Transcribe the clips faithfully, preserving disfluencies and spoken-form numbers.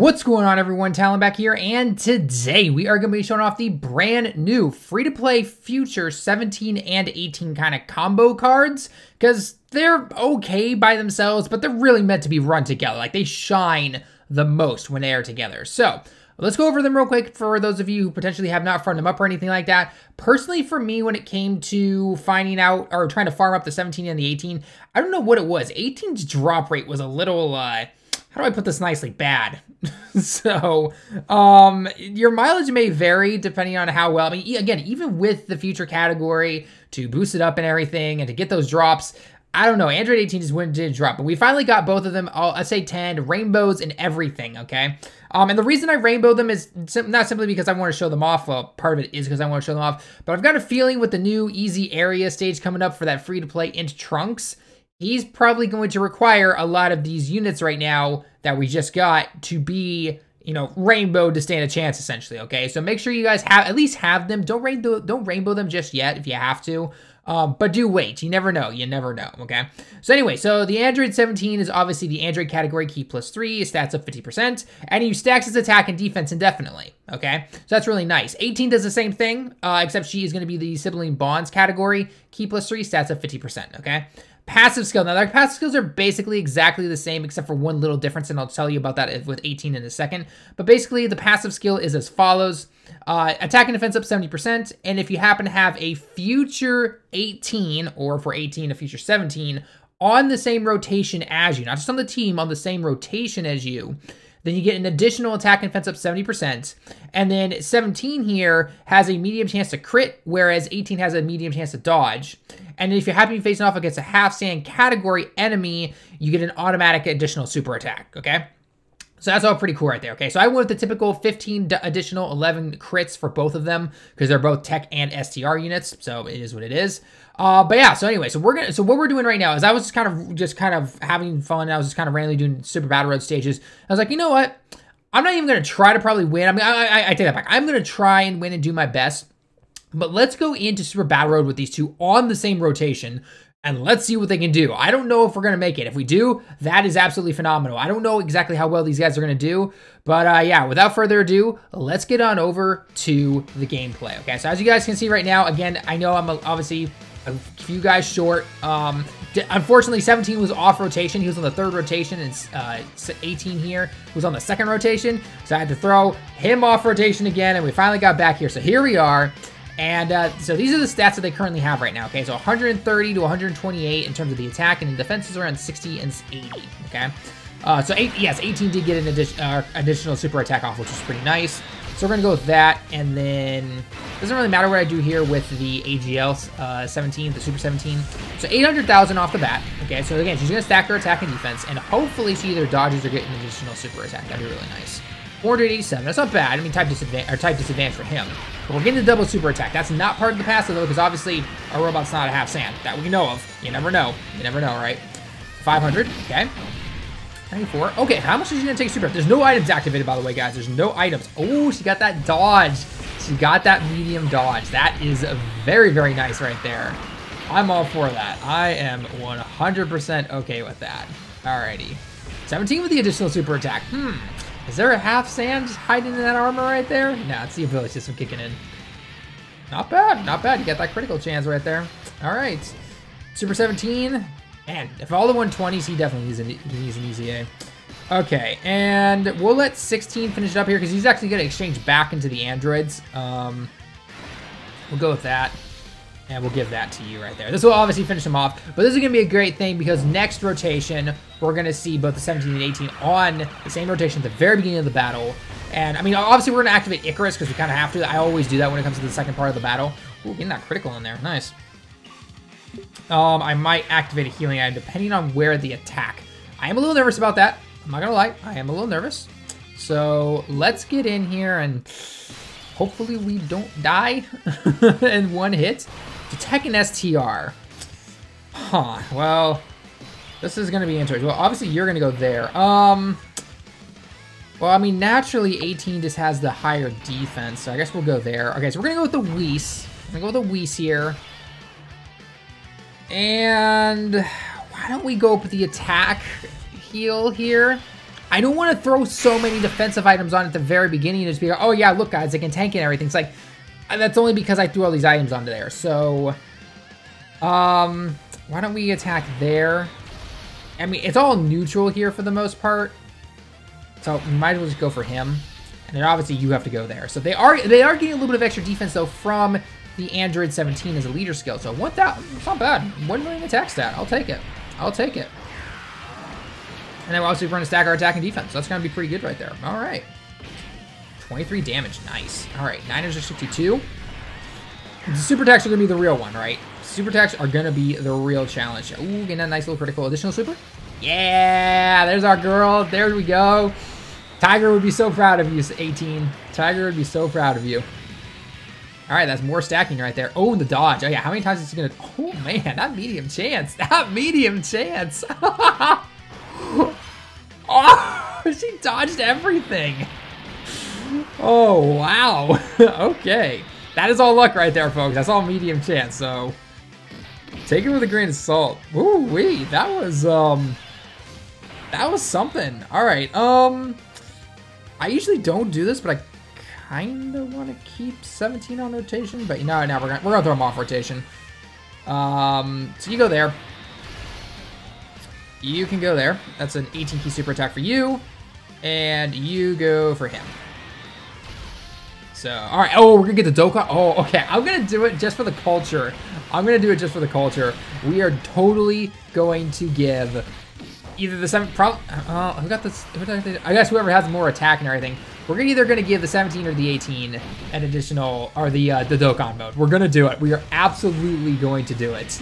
What's going on, everyone? Talon back here, and today we are going to be showing off the brand new free-to-play future seventeen and eighteen kind of combo cards, because they're okay by themselves, but they're really meant to be run together. Like, they shine the most when they are together. So let's go over them real quick for those of you who potentially have not farmed them up or anything like that. Personally, for me, when it came to finding out or trying to farm up the seventeen and the eighteen, I don't know what it was. eighteen's drop rate was a little, uh, how do I put this nicely? Bad. so um, your mileage may vary depending on how well, I mean, again, even with the future category to boost it up and everything and to get those drops, I don't know. Android eighteen just went did drop, but we finally got both of them. All S A ten rainbows and everything. Okay, um, and the reason I rainbow them is sim not simply because I want to show them off. Well, part of it is because I want to show them off. But I've got a feeling with the new easy area stage coming up for that free to play into Trunks, he's probably going to require a lot of these units right now that we just got to be, you know, rainbow to stand a chance, essentially. Okay, so make sure you guys have at least have them. Don't rainbow, don't rainbow them just yet if you have to. Um, but do wait. You never know. You never know, okay? So anyway, so the Android seventeen is obviously the Android category, key plus three, stats up fifty percent, and he stacks his attack and defense indefinitely, okay? So that's really nice. eighteen does the same thing, uh, except she is going to be the sibling bonds category, key plus three, stats up fifty percent, okay? Passive skill. Now, their passive skills are basically exactly the same except for one little difference, and I'll tell you about that with eighteen in a second. But basically, the passive skill is as follows. Uh, attack and defense up seventy percent, and if you happen to have a future eighteen, or for eighteen, a future seventeen, on the same rotation as you, not just on the team, on the same rotation as you, then you get an additional attack and defense up seventy percent. And then seventeen here has a medium chance to crit, whereas eighteen has a medium chance to dodge. And if you're happy to be facing off against a half-sand category enemy, you get an automatic additional super attack, okay? So that's all pretty cool right there, okay? So I went with the typical fifteen additional eleven crits for both of them because they're both tech and S T R units, so it is what it is. Uh, but yeah, so anyway, so we're gonna, so what we're doing right now is I was just kind of, just kind of having fun. I was just kind of randomly doing Super Battle Road stages. I was like, you know what? I'm not even gonna try to probably win. I mean, I, I, I take that back. I'm gonna try and win and do my best, but let's go into Super Battle Road with these two on the same rotation. And let's see what they can do. I don't know if we're going to make it. If we do, that is absolutely phenomenal. I don't know exactly how well these guys are going to do. But uh, yeah, without further ado, let's get on over to the gameplay. Okay, so as you guys can see right now, again, I know I'm obviously a few guys short. Um, unfortunately, seventeen was off rotation. He was on the third rotation, and uh, eighteen here was on the second rotation. So I had to throw him off rotation again, and we finally got back here. So here we are. And uh, so these are the stats that they currently have right now, okay? So one hundred thirty to one hundred twenty-eight in terms of the attack, and the defense is around sixty and eighty, okay? Uh, so, eight, yes, eighteen did get an addi uh, additional super attack off, which is pretty nice. So we're going to go with that, and then it doesn't really matter what I do here with the A G L uh, seventeen, the Super seventeen. So eight hundred thousand off the bat, okay? So again, she's going to stack her attack and defense, and hopefully she either dodges or gets an additional super attack. That'd be really nice. four hundred eighty-seven, that's not bad. I mean, type disadvantage, or type disadvantage for him. But we're getting a double super attack. That's not part of the passive, though, because obviously our robot's not a half sand. That we know of. You never know. You never know, right? five hundred, okay. ninety-four, okay, how much is she gonna take super? There's no items activated, by the way, guys. There's no items. Oh, she got that dodge. She got that medium dodge. That is very, very nice right there. I'm all for that. I am one hundred percent okay with that. Alrighty. seventeen with the additional super attack. Hmm. Is there a half sand just hiding in that armor right there? Nah, it's the ability system kicking in. Not bad, not bad. You got that critical chance right there. All right. Super seventeen. Man, if all the one twenties, he definitely needs an, he needs an easy A. Okay, and we'll let sixteen finish it up here because he's actually going to exchange back into the androids. Um, we'll go with that. And we'll give that to you right there. This will obviously finish them off, but this is going to be a great thing because next rotation, we're going to see both the seventeen and eighteen on the same rotation at the very beginning of the battle. And, I mean, obviously, we're going to activate Icarus because we kind of have to. I always do that when it comes to the second part of the battle. Ooh, getting that critical in there. Nice. Um, I might activate a healing item depending on where the attack. I am a little nervous about that. I'm not going to lie. I am a little nervous. So let's get in here and hopefully we don't die in one hit. Tech and S T R. Huh. Well, this is going to be interesting. Well, obviously, you're going to go there. Um. Well, I mean, naturally, eighteen just has the higher defense, so I guess we'll go there. Okay, so we're going to go with the Whis. I'm going to go with the Whis here. And why don't we go up with the attack heal here? I don't want to throw so many defensive items on at the very beginning and just be like, oh yeah, look guys, I can tank and everything. It's like, that's only because I threw all these items onto there. So, um, why don't we attack there? I mean, it's all neutral here for the most part. So we might as well just go for him. And then obviously you have to go there. So they are they are getting a little bit of extra defense though from the Android seventeen as a leader skill. So what that, it's not bad. one million attack stat, I'll take it. I'll take it. And then obviously we're gonna stack our attack and defense. So that's gonna be pretty good right there. All right. twenty-three damage, nice. All right, Niners are sixty-two. The super attacks are gonna be the real one, right? Super attacks are gonna be the real challenge. Ooh, getting a nice little critical additional super. Yeah, there's our girl, there we go. Tiger would be so proud of you, eighteen. Tiger would be so proud of you. All right, that's more stacking right there. Oh, and the dodge. Oh, yeah, how many times is he going to... Oh, man, that medium chance. That medium chance. Oh, she dodged everything. Oh, wow. Okay. That is all luck right there, folks. That's all medium chance, so... Take it with a grain of salt. Ooh-wee, that was, um... That was something. All right, um... I usually don't do this, but I kind of want to keep seventeen on rotation. But you know, now we're gonna we're gonna throw him off rotation. Um, so you go there. You can go there. That's an eighteen key super attack for you, and you go for him. So all right. Oh, we're gonna get the Dokkan. Oh, okay. I'm gonna do it just for the culture. I'm gonna do it just for the culture. We are totally going to give. Either the seven, probably, uh, who got this? Who got the, I guess whoever has more attack and everything. We're either going to give the seventeen or the eighteen an additional, or the uh, the Dokkan mode. We're going to do it. We are absolutely going to do it.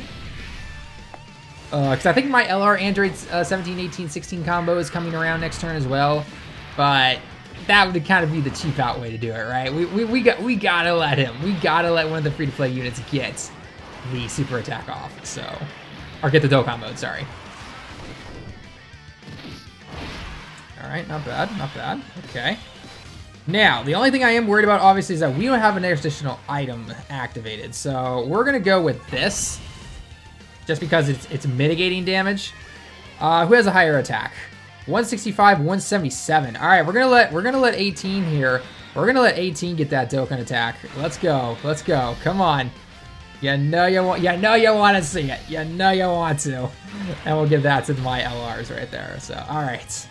Because uh, I think my L R Android uh, seventeen, eighteen, sixteen combo is coming around next turn as well. But that would kind of be the cheap out way to do it, right? We we we got we gotta let him. We gotta let one of the free to play units get the super attack off. So, or get the Dokkan mode. Sorry. All right, not bad, not bad. Okay. Now, the only thing I am worried about, obviously, is that we don't have an additional item activated. So we're gonna go with this, just because it's it's mitigating damage. Uh, who has a higher attack? one sixty-five, one seventy-seven. All right, we're gonna let we're gonna let eighteen here. We're gonna let eighteen get that Dokkan attack. Let's go, let's go. Come on. You know you want, you know you want to see it. You know you want to. And we'll give that to my L Rs right there. So all right.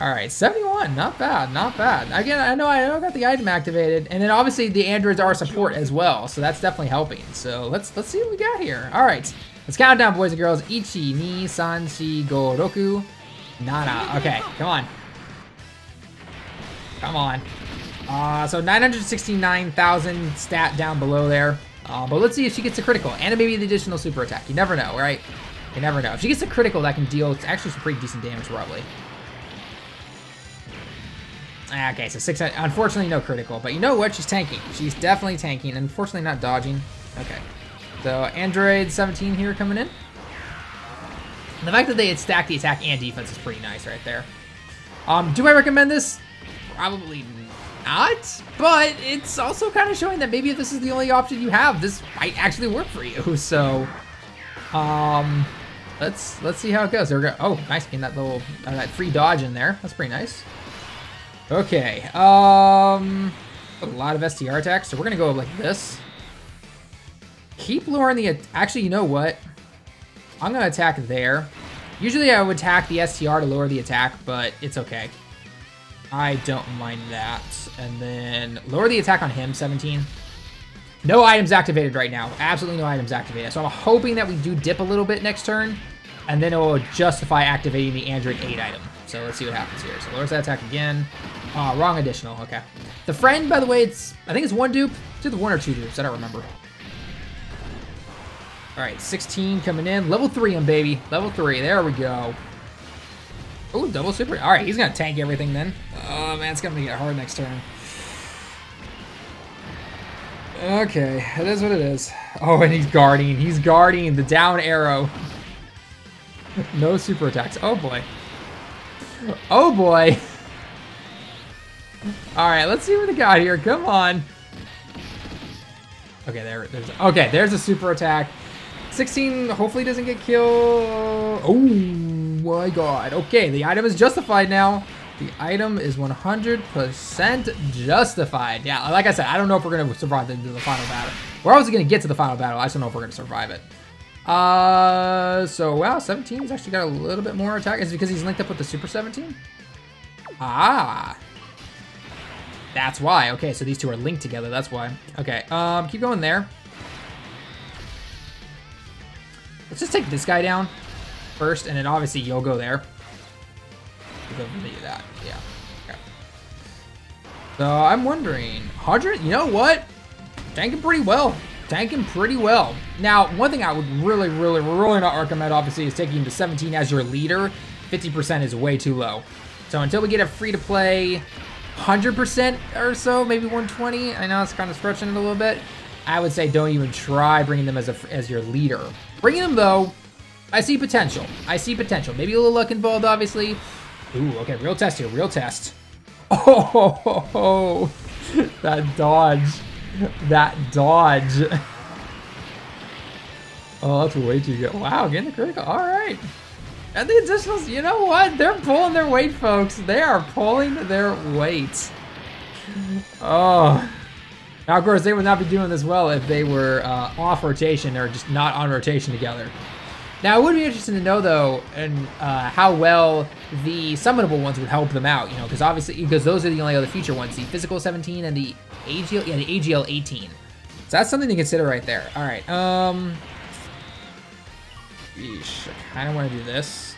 All right, seventy-one, not bad, not bad. Again, I know I got the item activated, and then obviously the androids are support as well, so that's definitely helping. So let's let's see what we got here. All right, let's count down, boys and girls. one, two, three, four, five, six, seven, eight. Okay, come on, come on. Uh, so nine hundred sixty-nine thousand stat down below there, uh, but let's see if she gets a critical and maybe the additional super attack. You never know, right? You never know. If she gets a critical, that can deal actually some pretty decent damage probably. Okay, so six, unfortunately no critical, but you know what? She's tanking. She's definitely tanking, unfortunately not dodging. Okay, so Android seventeen here coming in. And the fact that they had stacked the attack and defense is pretty nice right there. Um, do I recommend this? Probably not, but it's also kind of showing that maybe if this is the only option you have, this might actually work for you. So, um, let's let's see how it goes. There we go. Oh, nice, getting that little uh, that free dodge in there. That's pretty nice. Okay, um, a lot of S T R attacks, so we're gonna go like this. Keep lowering the, actually, you know what? I'm gonna attack there. Usually I would attack the S T R to lower the attack, but it's okay. I don't mind that. And then lower the attack on him, seventeen. No items activated right now, absolutely no items activated. So I'm hoping that we do dip a little bit next turn, and then it will justify activating the Android eight item. So let's see what happens here. So lowers that attack again. Ah, oh, wrong additional, okay. The friend, by the way, it's, I think it's one dupe. It's either one or two dupes, I don't remember. All right, sixteen coming in. Level three him, baby. Level three, there we go. Oh, double super. All right, he's gonna tank everything then. Oh man, it's gonna get hard next turn. Okay, it is what it is. Oh, and he's guarding, he's guarding the down arrow. No super attacks, oh boy. Oh boy. All right, let's see what we got here. Come on. Okay, there, there's, okay, there's a super attack. sixteen hopefully doesn't get killed. Oh, my god. Okay, the item is justified now. The item is one hundred percent justified. Yeah, like I said, I don't know if we're going to survive into the final battle. We're always going to get to the final battle. I just don't know if we're going to survive it. Uh, so, wow, seventeen's actually got a little bit more attack. Is it because he's linked up with the Super seventeen? Ah. That's why. Okay, so these two are linked together. That's why. Okay, um, keep going there. Let's just take this guy down first, and then obviously you'll go there. Go that. Yeah. Okay. So I'm wondering, one hundred, you know what? Tanking pretty well. Tanking pretty well. Now, one thing I would really, really, really not recommend, obviously, is taking him to seventeen as your leader. fifty percent is way too low. So until we get a free-to-play one hundred percent or so, maybe one twenty, I know it's kind of stretching it a little bit, I would say don't even try bringing them as, a, as your leader. Bringing them, though, I see potential. I see potential. Maybe a little luck involved, obviously. Ooh, okay, real test here, real test. Oh, ho, ho, ho. That dodge. That dodge. Oh, that's way too good. Wow, getting the critical. All right. And the additionals, you know what? They're pulling their weight, folks. They are pulling their weight. Oh. Now, of course, they would not be doing this well if they were uh, off rotation or just not on rotation together. Now, it would be interesting to know, though, and uh, how well the summonable ones would help them out, you know, because obviously, because those are the only other feature ones, the physical seventeen and the A G L, yeah, the A G L eighteen. So that's something to consider right there. All right. Um, yeesh, I kind of want to do this.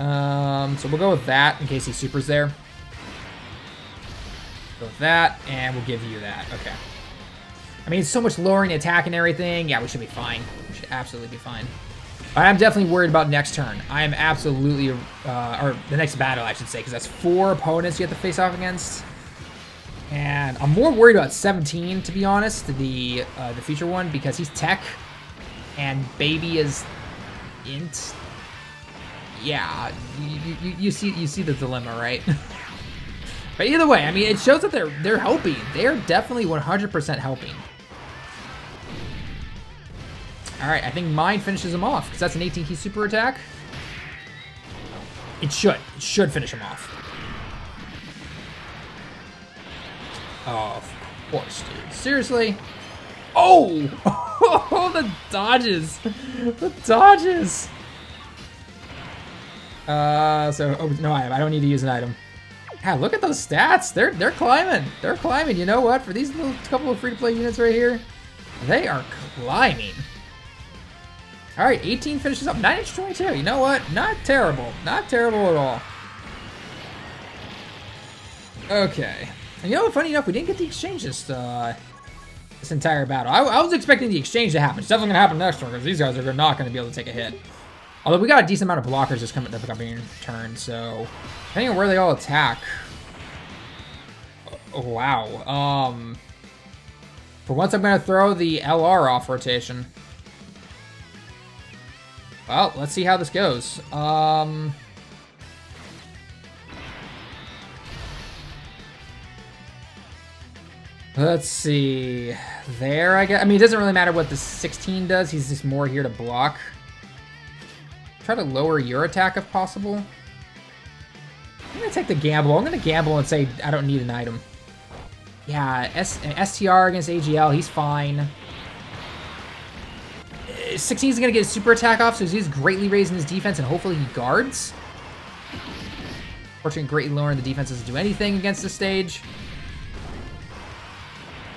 Um, so we'll go with that in case he supers there. Go with that, and we'll give you that. Okay. I mean, it's so much lowering attack and everything. Yeah, we should be fine. We should absolutely be fine. I am definitely worried about next turn. I am absolutely, uh, or the next battle, I should say, because that's four opponents you have to face off against. And I'm more worried about seventeen, to be honest, the uh, the feature one, because he's tech, and baby is int. Yeah, you, you, you see you see the dilemma, right? But either way, I mean, it shows that they're they're helping. They're definitely one hundred percent helping. All right, I think mine finishes him off because that's an eighteen key super attack. It should. It should finish him off. Oh, of course, dude. Seriously? Oh! Oh, the dodges. The dodges. Uh, so, oh, no, I, I don't need to use an item. Yeah, look at those stats. They're, they're climbing. They're climbing. You know what? For these little couple of free-to-play units right here, they are climbing. All right, eighteen finishes up. nine inch twenty-two. You know what? Not terrible. Not terrible at all. Okay. And you know what? Funny enough, we didn't get the exchange this, uh, this entire battle. I, I was expecting the exchange to happen. It's definitely going to happen next turn because these guys are not going to be able to take a hit. Although we got a decent amount of blockers just coming up the coming turn, so depending on where they all attack. Oh, wow. Um, for once, I'm going to throw the L R off rotation. Well, let's see how this goes. Um, let's see. There, I guess. I mean, it doesn't really matter what the sixteen does. He's just more here to block. Try to lower your attack if possible. I'm gonna take the gamble. I'm gonna gamble and say I don't need an item. Yeah, S STR against A G L, he's fine. sixteen is gonna get his super attack off, so he's greatly raising his defense and hopefully he guards. Fortunately, greatly lowering the defense doesn't do anything against this stage.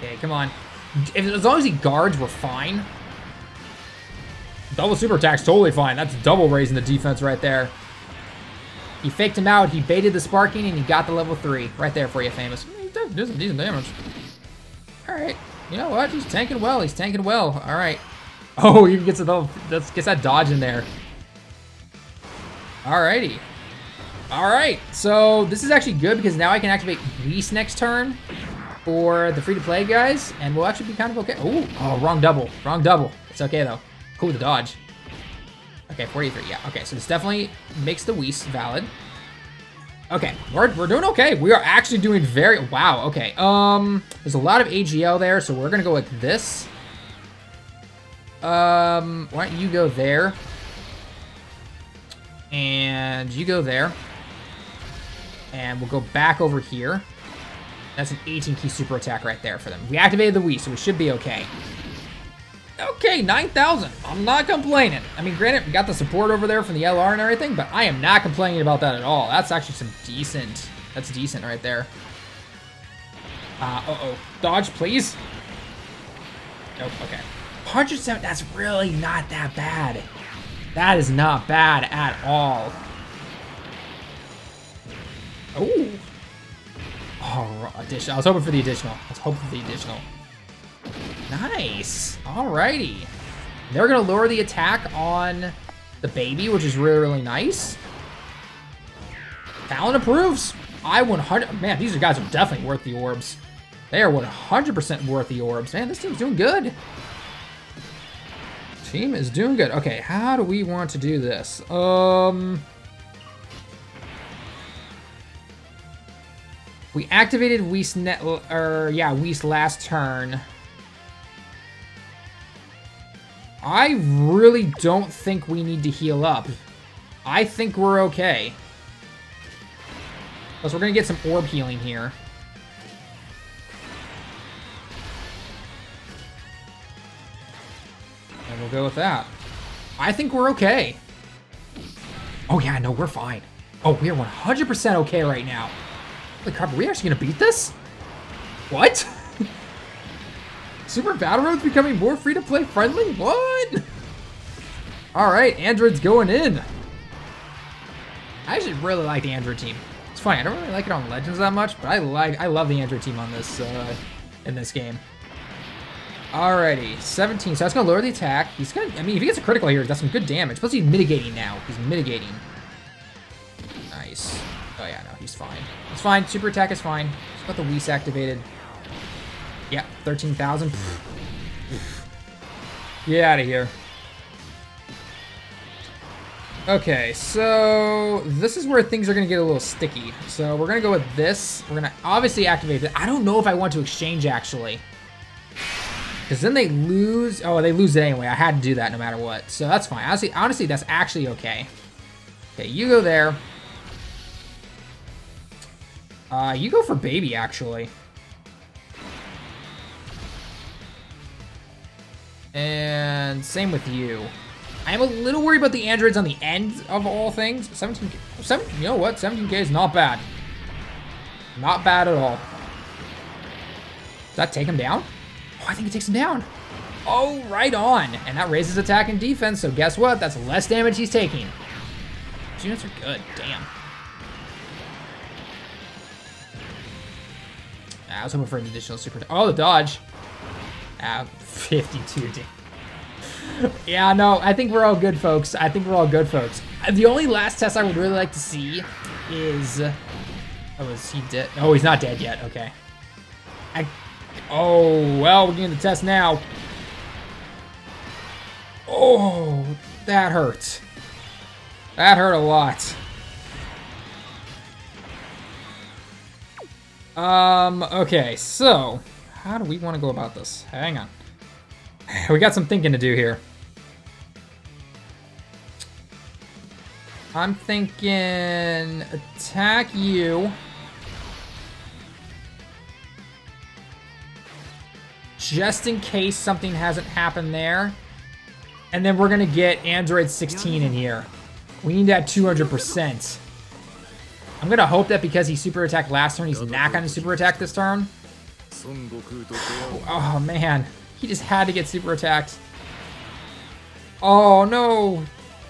Okay, come on. If, as long as he guards, we're fine. Double super attack's totally fine. That's double raising the defense right there. He faked him out, he baited the sparking, and he got the level three. Right there for you, Famous. He did some decent damage. All right. You know what? He's tanking well. He's tanking well. All right. Oh, he gets, a double, gets that dodge in there. All righty. All right. So this is actually good because now I can activate Beast next turn for the free-to-play guys, and we'll actually be kind of okay. Ooh, oh, wrong double. Wrong double. It's okay, though. Cool, the dodge. Okay, forty-three, yeah. Okay, so this definitely makes the Whis valid. Okay, we're, we're doing okay. We are actually doing very, wow, okay. Um, there's a lot of A G L there, so we're gonna go like this. Um, why don't you go there? And you go there. And we'll go back over here. That's an eighteen key super attack right there for them. We activated the Whis, so we should be okay. Okay, nine thousand. I'm not complaining. I mean, granted, we got the support over there from the L R and everything, but I am not complaining about that at all. That's actually some decent... That's decent right there. Uh, uh-oh. Dodge, please. Nope, okay. one hundred seven, that's really not that bad. That is not bad at all. Oh. Oh, additional. I was hoping for the additional. I was hoping for the additional. Nice. Alrighty. They're going to lower the attack on the baby, which is really, really nice. Fallon approves. I one hundred... Man, these guys are definitely worth the orbs. They are one hundred percent worth the orbs. Man, this team's doing good. Team is doing good. Okay, how do we want to do this? Um... We activated Whis net, or yeah, Whis last turn. I really don't think we need to heal up. I think we're okay. Plus, we're gonna get some orb healing here. And we'll go with that. I think we're okay. Oh yeah, no, we're fine. Oh, we're one hundred percent okay right now. Are we actually gonna beat this? What? Super Battle Road's becoming more free-to-play friendly? What? Alright, Android's going in. I actually really like the Android team. It's funny, I don't really like it on Legends that much, but I like I love the Android team on this uh, in this game. Alrighty, seventeen. So that's gonna lower the attack. He's gonna I mean if he gets a critical here, that's some good damage. Plus he's mitigating now. He's mitigating. Nice. Oh yeah, no, he's fine. It's fine. Super attack is fine. Just got the Whis activated. Yeah, thirteen thousand. Get out of here. Okay, so this is where things are going to get a little sticky. So we're going to go with this. We're going to obviously activate it. I don't know if I want to exchange, actually. Because then they lose. Oh, they lose it anyway. I had to do that no matter what. So that's fine. Honestly, honestly that's actually okay. Okay, you go there. Uh, you go for baby, actually. And same with you. I'm a little worried about the androids on the end of all things. seventeen K, seventeen, you know what? seventeen K is not bad. Not bad at all. Does that take him down? Oh, I think it takes him down. Oh, right on. And that raises attack and defense, so guess what? That's less damage he's taking. These units are good, damn. I was hoping for an additional super... Oh, the dodge. Ah, fifty-two. Yeah, no, I think we're all good, folks. I think we're all good, folks. The only last test I would really like to see is... Oh, is he dead? Oh, he's not dead yet. Okay. I... Oh, well, we're getting the test now. Oh, that hurt. That hurt a lot. Um, okay, so, how do we want to go about this? Hang on. We got some thinking to do here. I'm thinking attack you. Just in case something hasn't happened there. And then we're going to get Android sixteen in here. We need that two hundred percent. I'm gonna hope that because he super attacked last turn, he's not gonna super attack this turn. Oh man, he just had to get super attacked. Oh no!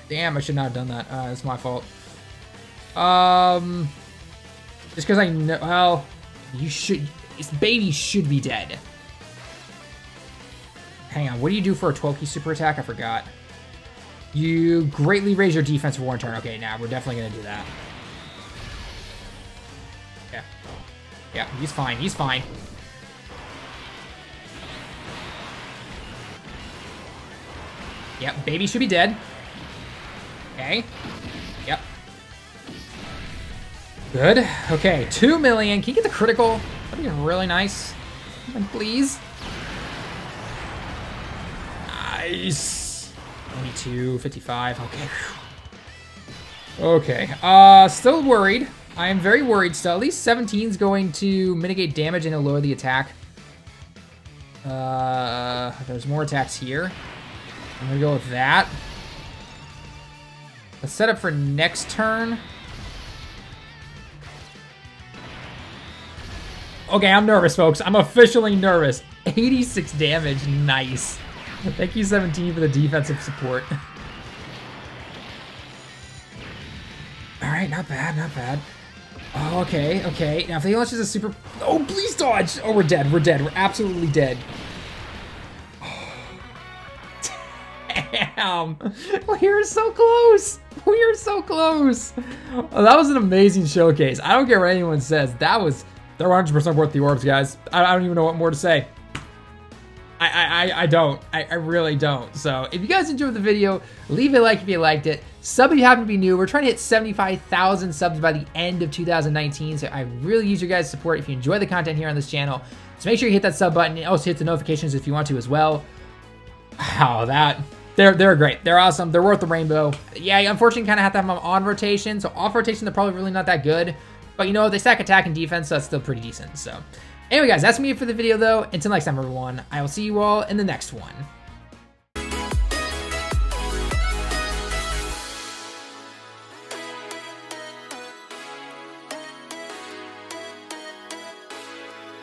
Damn, I should not have done that. Uh, it's my fault. Um, just because I know. Well, you should. This baby should be dead. Hang on. What do you do for a twelve key super attack? I forgot. You greatly raise your defense for one turn. Okay, now nah, we're definitely gonna do that. Yeah, he's fine, he's fine. Yep, baby should be dead. Okay. Yep. Good. Okay, two million. Can you get the critical? That'd be really nice. Please. Nice. twenty-two, fifty-five, okay. Okay. Uh, still worried. I am very worried still. At least seventeen is going to mitigate damage and it'll lower the attack. Uh, there's more attacks here. I'm going to go with that. Let's set up for next turn. Okay, I'm nervous, folks. I'm officially nervous. eighty-six damage. Nice. Thank you, seventeen, for the defensive support. Alright, not bad, not bad. Oh, okay, okay. Now, if they launches a super... Oh, please dodge! Oh, we're dead, we're dead. We're absolutely dead. Oh. Damn! We are so close! We are so close! Oh, that was an amazing showcase. I don't care what anyone says. That was... They're one hundred percent worth the orbs, guys. I, I don't even know what more to say. I, I, I don't. I, I really don't. So if you guys enjoyed the video, leave a like if you liked it. Sub if you happen to be new. We're trying to hit seventy-five thousand subs by the end of two thousand nineteen. So I really use your guys' support if you enjoy the content here on this channel. So make sure you hit that sub button. Also hit the notifications if you want to as well. Wow, that... They're, they're great. They're awesome. They're worth the rainbow. Yeah, you unfortunately kind of have to have them on rotation. So off rotation, they're probably really not that good. But you know, they stack attack and defense, so that's still pretty decent. So... Anyway, guys, that's me for the video, though. Until next time, everyone, I will see you all in the next one.